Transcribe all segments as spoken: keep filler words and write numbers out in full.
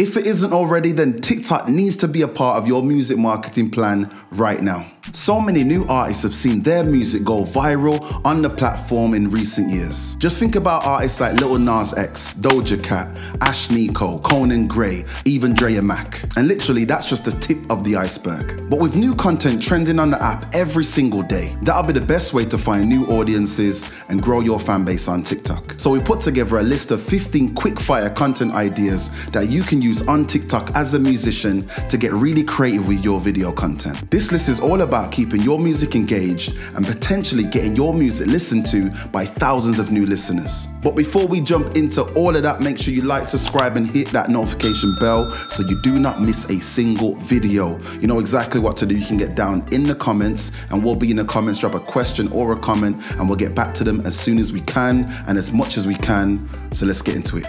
If it isn't already, then TikTok needs to be a part of your music marketing plan right now. So many new artists have seen their music go viral on the platform in recent years. Just think about artists like Lil Nas X, Doja Cat, Ashnikko, Conan Gray, even Drea Mac. And literally, that's just the tip of the iceberg. But with new content trending on the app every single day, that'll be the best way to find new audiences and grow your fan base on TikTok. So we put together a list of fifteen quickfire content ideas that you can use on TikTok as a musician to get really creative with your video content. This list is all about keeping your music engaged and potentially getting your music listened to by thousands of new listeners. But before we jump into all of that, make sure you like, subscribe, and hit that notification bell so you do not miss a single video. You know exactly what to do. You can get down in the comments, and we'll be in the comments, drop a question or a comment, and we'll get back to them as soon as we can and as much as we can. So let's get into it.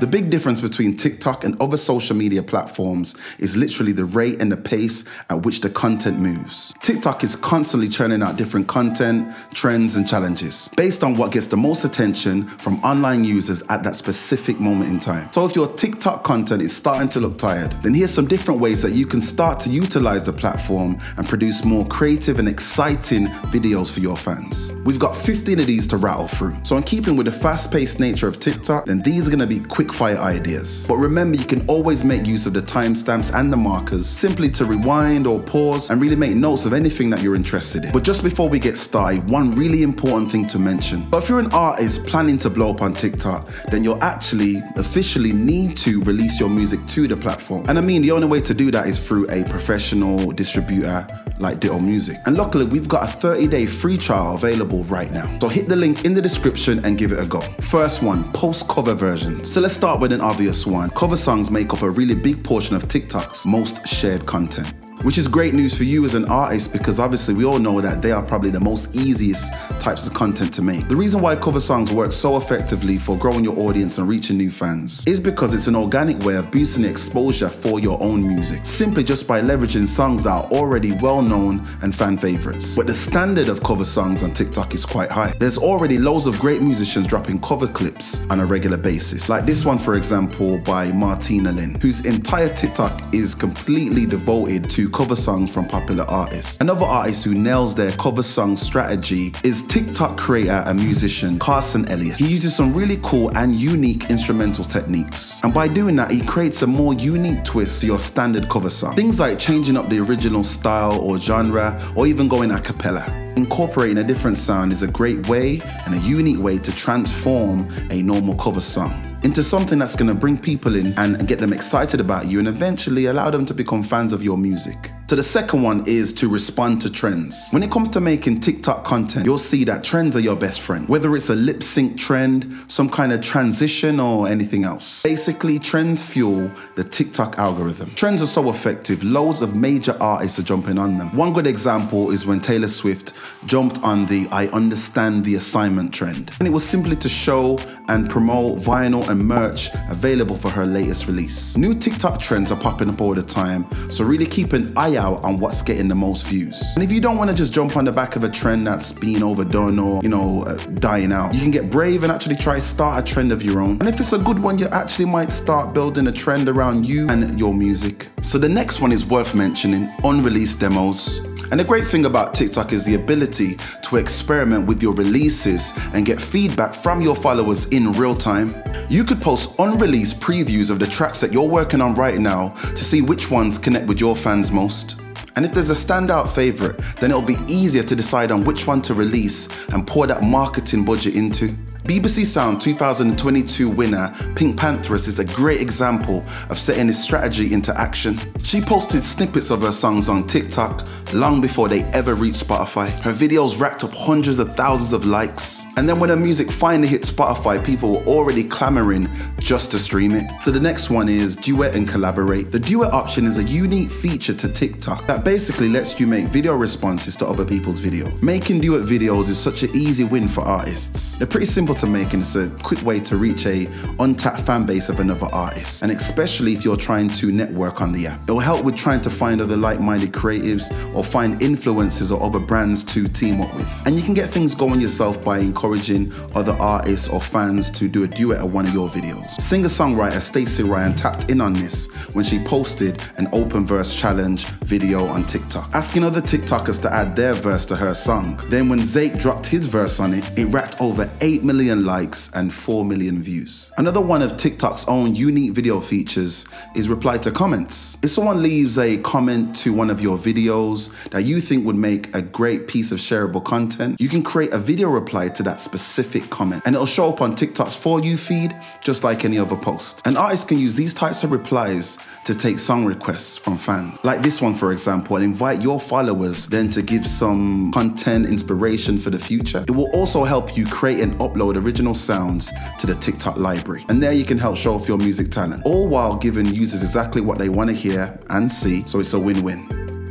The big difference between TikTok and other social media platforms is literally the rate and the pace at which the content moves. TikTok is constantly churning out different content, trends, and challenges based on what gets the most attention from online users at that specific moment in time. So if your TikTok content is starting to look tired, then here's some different ways that you can start to utilize the platform and produce more creative and exciting videos for your fans. We've got fifteen of these to rattle through. So in keeping with the fast-paced nature of TikTok, then these are gonna be quick fire ideas. But remember, you can always make use of the timestamps and the markers simply to rewind or pause and really make notes of anything that you're interested in. But just before we get started, one really important thing to mention. But if you're an artist planning to blow up on TikTok, then you'll actually officially need to release your music to the platform. And I mean, the only way to do that is through a professional distributor like Ditto Music. And luckily, we've got a thirty day free trial available right now. So hit the link in the description and give it a go. First one, post cover versions. So let's start with an obvious one. Cover songs make up a really big portion of TikTok's most shared content, which is great news for you as an artist because obviously we all know that they are probably the most easiest types of content to make. The reason why cover songs work so effectively for growing your audience and reaching new fans is because it's an organic way of boosting the exposure for your own music, simply just by leveraging songs that are already well known and fan favorites. But the standard of cover songs on TikTok is quite high. There's already loads of great musicians dropping cover clips on a regular basis, like this one for example by Martina Lin, whose entire TikTok is completely devoted to cover songs from popular artists. Another artist who nails their cover song strategy is TikTok creator and musician Carson Elliott. He uses some really cool and unique instrumental techniques, and by doing that he creates a more unique twist to your standard cover song. Things like changing up the original style or genre, or even going a cappella. Incorporating a different sound is a great way and a unique way to transform a normal cover song into something that's going to bring people in and get them excited about you and eventually allow them to become fans of your music. So the second one is to respond to trends. When it comes to making TikTok content, you'll see that trends are your best friend, whether it's a lip sync trend, some kind of transition, or anything else. Basically, trends fuel the TikTok algorithm. Trends are so effective, loads of major artists are jumping on them. One good example is when Taylor Swift jumped on the I understand the assignment trend, and it was simply to show and promote vinyl and merch available for her latest release. New TikTok trends are popping up all the time, so really keep an eye out on what's getting the most views. And if you don't want to just jump on the back of a trend that's being overdone or, you know, uh, dying out, you can get brave and actually try start a trend of your own. And if it's a good one, you actually might start building a trend around you and your music. So the next one is worth mentioning, unreleased demos. And the great thing about TikTok is the ability to experiment with your releases and get feedback from your followers in real time. You could post unreleased previews of the tracks that you're working on right now to see which ones connect with your fans most. And if there's a standout favorite, then it'll be easier to decide on which one to release and pour that marketing budget into. B B C Sound two thousand twenty-two winner Pink Pantheress is a great example of setting this strategy into action. She posted snippets of her songs on TikTok long before they ever reached Spotify. Her videos racked up hundreds of thousands of likes, and then when her music finally hit Spotify, people were already clamoring just to stream it. So the next one is duet and collaborate. The duet option is a unique feature to TikTok that basically lets you make video responses to other people's videos. Making duet videos is such an easy win for artists. They're pretty simple to make, and it's a quick way to reach a untapped fan base of another artist, and especially if you're trying to network on the app. It'll help with trying to find other like-minded creatives or find influencers or other brands to team up with. And you can get things going yourself by encouraging other artists or fans to do a duet at one of your videos. Singer-songwriter Stacey Ryan tapped in on this when she posted an open verse challenge video on TikTok, asking other TikTokers to add their verse to her song. Then when Zaid dropped his verse on it, it racked over eight million likes and four million views. Another one of TikTok's own unique video features is reply to comments. If someone leaves a comment to one of your videos that you think would make a great piece of shareable content, you can create a video reply to that specific comment, and it'll show up on TikTok's For You feed just like any other post. An artist can use these types of replies to take song requests from fans, like this one for example, and invite your followers then to give some content inspiration for the future. It will also help you create and upload original sounds to the TikTok library, and there you can help show off your music talent, all while giving users exactly what they want to hear and see, so it's a win-win.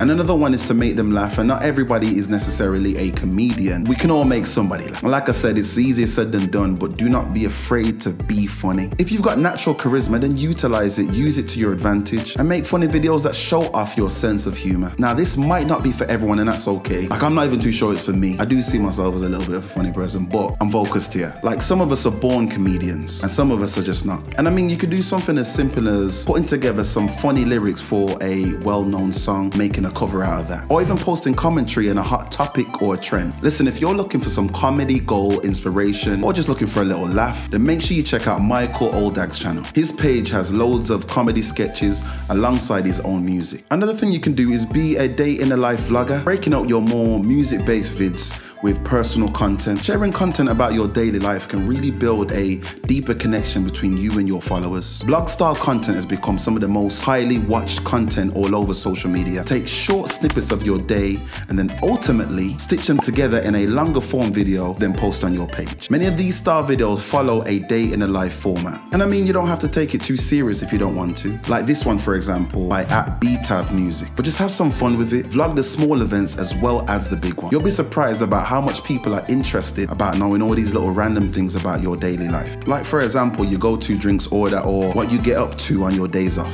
And another one is to make them laugh, and not everybody is necessarily a comedian. We can all make somebody laugh. Like I said, it's easier said than done, but do not be afraid to be funny. If you've got natural charisma, then utilize it, use it to your advantage, and make funny videos that show off your sense of humor. Now, this might not be for everyone, and that's okay. Like, I'm not even too sure it's for me. I do see myself as a little bit of a funny person, but I'm focused here. Like, some of us are born comedians, and some of us are just not. And I mean, you could do something as simple as putting together some funny lyrics for a well-known song, making a cover out of that, or even posting commentary on a hot topic or a trend. Listen, if you're looking for some comedy goal, inspiration, or just looking for a little laugh, then make sure you check out Michael Oldag's channel. His page has loads of comedy sketches alongside his own music. Another thing you can do is be a day in the life vlogger, breaking out your more music-based vids with personal content. Sharing content about your daily life can really build a deeper connection between you and your followers. Blog style content has become some of the most highly watched content all over social media. Take short snippets of your day and then ultimately stitch them together in a longer form video, then post on your page. Many of these style videos follow a day in the life format. And I mean, you don't have to take it too serious if you don't want to. Like this one, for example, by at B T A V Music. But just have some fun with it. Vlog the small events as well as the big one. You'll be surprised about how much people are interested about knowing all these little random things about your daily life. Like for example, your go-to drinks order or what you get up to on your days off.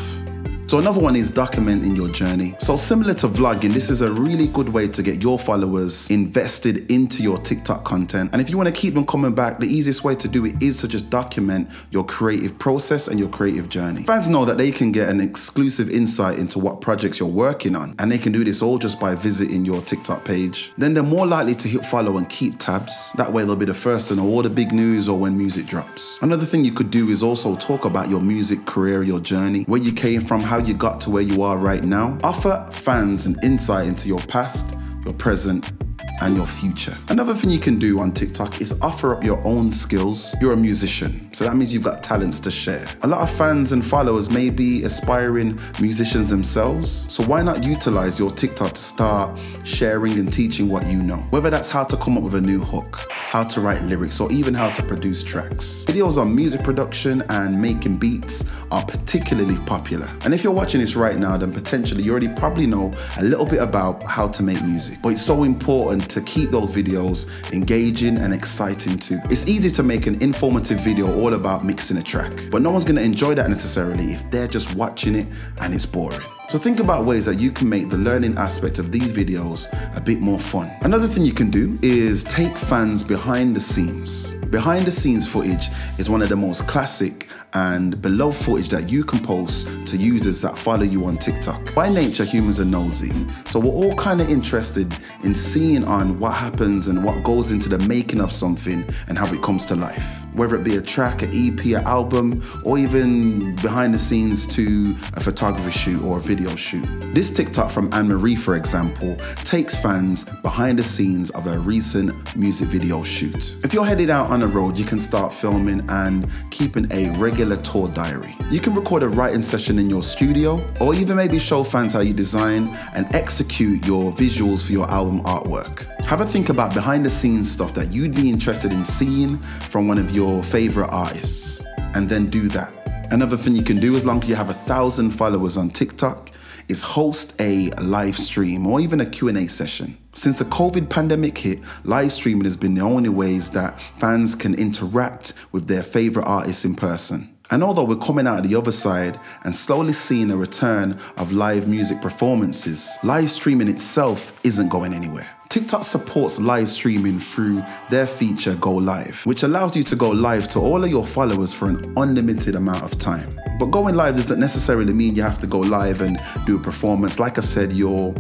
So another one is documenting your journey. So similar to vlogging, this is a really good way to get your followers invested into your TikTok content. And if you want to keep them coming back, the easiest way to do it is to just document your creative process and your creative journey. Fans know that they can get an exclusive insight into what projects you're working on, and they can do this all just by visiting your TikTok page. Then they're more likely to hit follow and keep tabs. That way they'll be the first to know all the big news or when music drops. Another thing you could do is also talk about your music career, your journey, where you came from, how How you got to where you are right now. Offer fans an insight into your past, your present, and your future. Another thing you can do on TikTok is offer up your own skills. You're a musician, so that means you've got talents to share. A lot of fans and followers may be aspiring musicians themselves, so why not utilize your TikTok to start sharing and teaching what you know? Whether that's how to come up with a new hook, how to write lyrics, or even how to produce tracks. Videos on music production and making beats are particularly popular. And if you're watching this right now, then potentially you already probably know a little bit about how to make music, but it's so important to keep those videos engaging and exciting too. It's easy to make an informative video all about mixing a track, but no one's gonna enjoy that necessarily if they're just watching it and it's boring. So think about ways that you can make the learning aspect of these videos a bit more fun. Another thing you can do is take fans behind the scenes. Behind the scenes footage is one of the most classic and beloved footage that you can post to users that follow you on TikTok. By nature, humans are nosy, so we're all kind of interested in seeing on what happens and what goes into the making of something and how it comes to life. Whether it be a track, an E P, an album, or even behind the scenes to a photography shoot or a video shoot. This TikTok from Anne-Marie, for example, takes fans behind the scenes of a recent music video shoot. If you're headed out on the road, you can start filming and keeping a regular tour diary. You can record a writing session in your studio, or even maybe show fans how you design and execute your visuals for your album artwork. Have a think about behind the scenes stuff that you'd be interested in seeing from one of your favorite artists, and then do that. Another thing you can do, as long as you have a thousand followers on TikTok, is host a live stream or even a Q and A session. Since the COVID pandemic hit, live streaming has been the only ways that fans can interact with their favorite artists in person. And although we're coming out of the other side and slowly seeing a return of live music performances, live streaming itself isn't going anywhere. TikTok supports live streaming through their feature Go Live, which allows you to go live to all of your followers for an unlimited amount of time. But going live doesn't necessarily mean you have to go live and do a performance. Like I said, you're,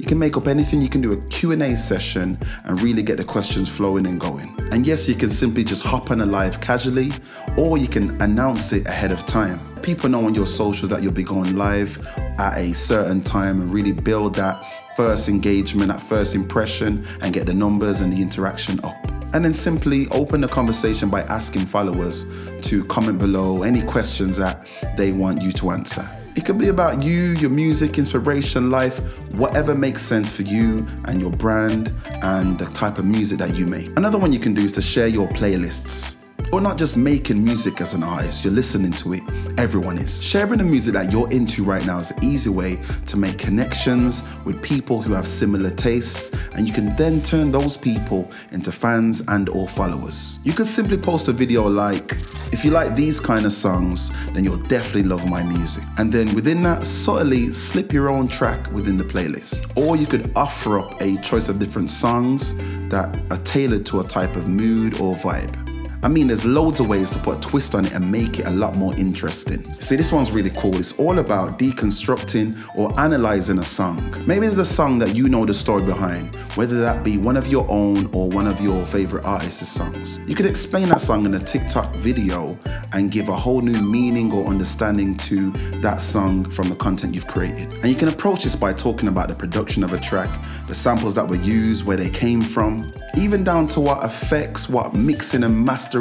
you can make up anything. You can do a Q and A session and really get the questions flowing and going. And yes, you can simply just hop on a live casually, or you can announce it ahead of time. People know on your socials that you'll be going live at a certain time and really build that first engagement, that first impression, and get the numbers and the interaction up. And then simply open the conversation by asking followers to comment below any questions that they want you to answer. It could be about you, your music, inspiration, life, whatever makes sense for you and your brand and the type of music that you make. Another one you can do is to share your playlists. You're not just making music as an artist, you're listening to it. Everyone is. Sharing the music that you're into right now is an easy way to make connections with people who have similar tastes, and you can then turn those people into fans and or followers. You could simply post a video like, if you like these kind of songs, then you'll definitely love my music. And then within that, subtly slip your own track within the playlist. Or you could offer up a choice of different songs that are tailored to a type of mood or vibe. I mean, there's loads of ways to put a twist on it and make it a lot more interesting. See, this one's really cool. It's all about deconstructing or analyzing a song. Maybe there's a song that you know the story behind, whether that be one of your own or one of your favorite artists' songs. You could explain that song in a TikTok video and give a whole new meaning or understanding to that song from the content you've created. And you can approach this by talking about the production of a track, the samples that were used, where they came from, even down to what effects, what mixing and mastering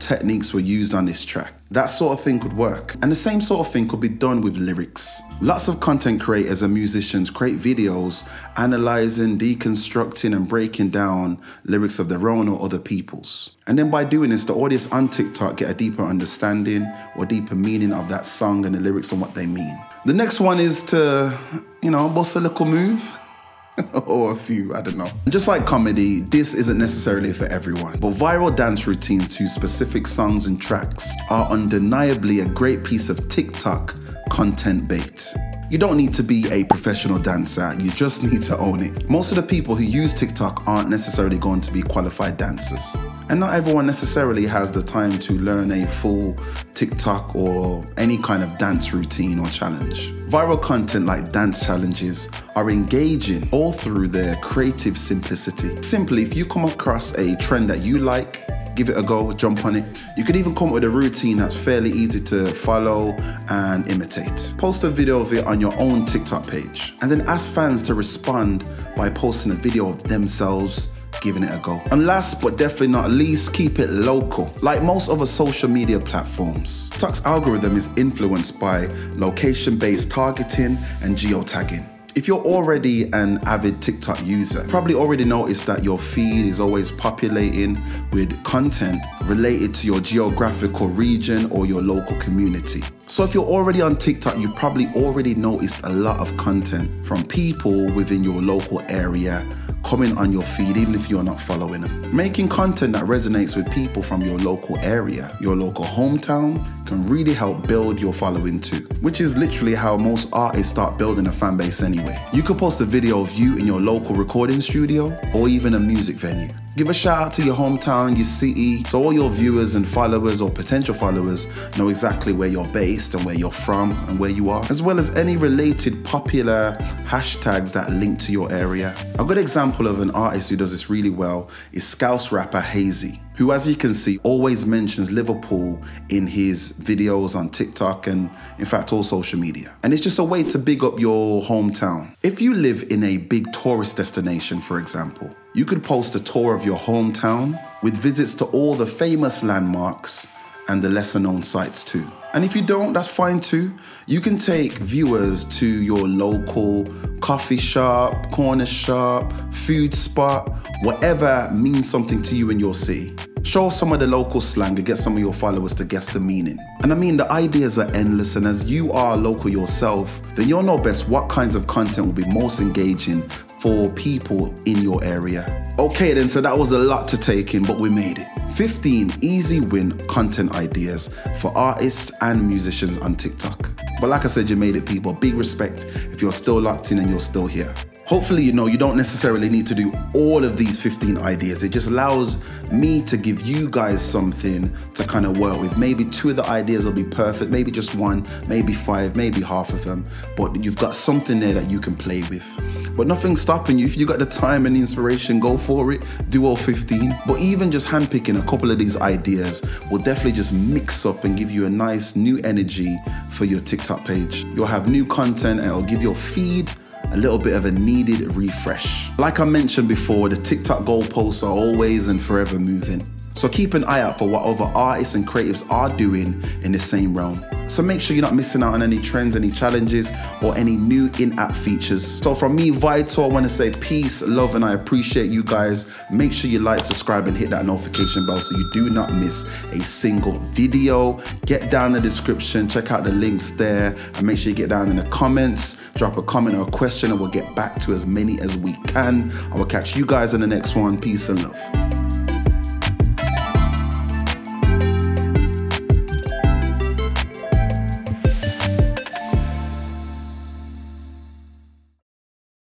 techniques were used on this track. That sort of thing could work. And the same sort of thing could be done with lyrics. Lots of content creators and musicians create videos analyzing, deconstructing and breaking down lyrics of their own or other people's. And then by doing this, the audience on TikTok get a deeper understanding or deeper meaning of that song and the lyrics and what they mean. The next one is to, you know, bust a little move. Or a few, I don't know. Just like comedy, this isn't necessarily for everyone, but viral dance routines to specific songs and tracks are undeniably a great piece of TikTok content bait. You don't need to be a professional dancer, you just need to own it. Most of the people who use TikTok aren't necessarily going to be qualified dancers. And not everyone necessarily has the time to learn a full TikTok or any kind of dance routine or challenge. Viral content like dance challenges are engaging all through their creative simplicity. Simply, if you come across a trend that you like, give it a go, jump on it. You could even come up with a routine that's fairly easy to follow and imitate. Post a video of it on your own TikTok page and then ask fans to respond by posting a video of themselves giving it a go. And last but definitely not least, keep it local. Like most other social media platforms, TikTok's algorithm is influenced by location-based targeting and geotagging. If you're already an avid TikTok user, you probably already noticed that your feed is always populating with content related to your geographical region or your local community. So if you're already on TikTok, you probably already noticed a lot of content from people within your local area coming on your feed, even if you're not following them. Making content that resonates with people from your local area, your local hometown, can really help build your following too, which is literally how most artists start building a fan base anyway. You could post a video of you in your local recording studio or even a music venue. Give a shout out to your hometown, your city, so all your viewers and followers or potential followers know exactly where you're based and where you're from and where you are, as well as any related popular hashtags that link to your area. A good example of an artist who does this really well is Scouse rapper Hazy, who, as you can see, always mentions Liverpool in his videos on TikTok and, in fact, all social media. And it's just a way to big up your hometown. If you live in a big tourist destination, for example, you could post a tour of your hometown with visits to all the famous landmarks and the lesser-known sites too. And if you don't, that's fine too. You can take viewers to your local coffee shop, corner shop, food spot, whatever means something to you in your city. Show some of the local slang to get some of your followers to guess the meaning. And I mean, the ideas are endless, and as you are local yourself, then you'll know best what kinds of content will be most engaging for people in your area. Okay then, so that was a lot to take in, but we made it. fifteen easy win content ideas for artists and musicians on TikTok. But like I said, you made it, people. Big respect if you're still locked in and you're still here. Hopefully, you know, you don't necessarily need to do all of these fifteen ideas. It just allows me to give you guys something to kind of work with. Maybe two of the ideas will be perfect, maybe just one, maybe five, maybe half of them, but you've got something there that you can play with. But nothing's stopping you. If you got the time and the inspiration, go for it, do all fifteen. But even just handpicking a couple of these ideas will definitely just mix up and give you a nice new energy for your TikTok page. You'll have new content and it'll give your feed a little bit of a needed refresh. Like I mentioned before, the TikTok goalposts are always and forever moving. So keep an eye out for what other artists and creatives are doing in the same realm. So make sure you're not missing out on any trends, any challenges, or any new in-app features. So from me, Vital, I want to say peace, love, and I appreciate you guys. Make sure you like, subscribe, and hit that notification bell so you do not miss a single video. Get down in the description, check out the links there, and make sure you get down in the comments. Drop a comment or a question, and we'll get back to as many as we can. I will catch you guys in the next one. Peace and love.